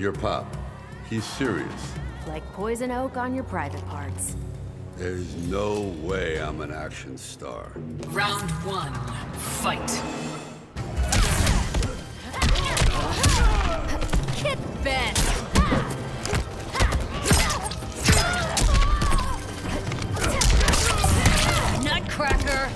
Your pop. He's serious. Like poison oak on your private parts. There's no way I'm an action star. Round one, fight. Get bent. Nutcracker.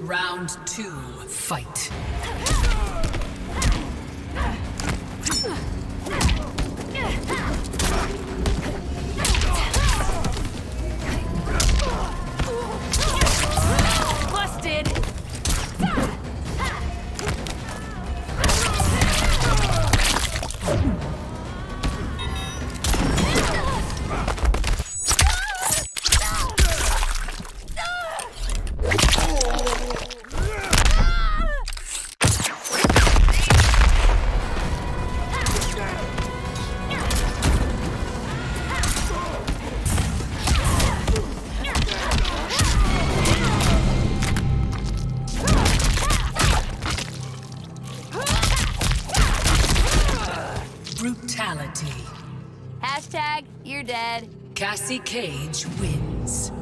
Round two, fight. Busted. Brutality. #you're dead. Cassie Cage wins.